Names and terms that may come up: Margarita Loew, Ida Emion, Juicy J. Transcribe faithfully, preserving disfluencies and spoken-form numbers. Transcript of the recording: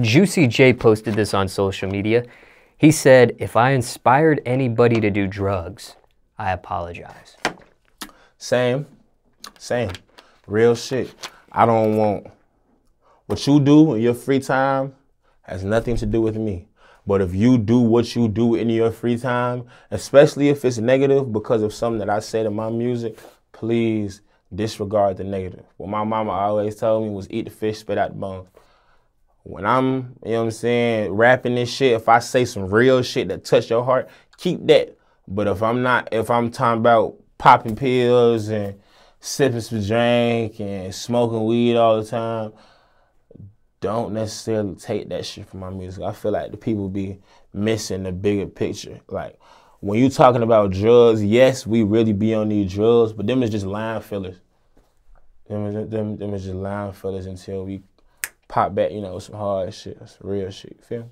Juicy J posted this on social media. He said, if I inspired anybody to do drugs, I apologize. Same, same, real shit. I don't want, what you do in your free time has nothing to do with me. But if you do what you do in your free time, especially if it's negative because of something that I said in my music, please disregard the negative. What my mama always told me was eat the fish, spit out the bone. When I'm, you know what I'm saying, rapping this shit, if I say some real shit that touch your heart, keep that. But if I'm not, if I'm talking about popping pills and sipping some drink and smoking weed all the time, don't necessarily take that shit from my music. I feel like the people be missing the bigger picture. Like, when you talking about drugs, yes, we really be on these drugs, but them is just line fillers. Them is, them, them is just line fillers until we pop back, you know, some hard shit, some real shit, feel me?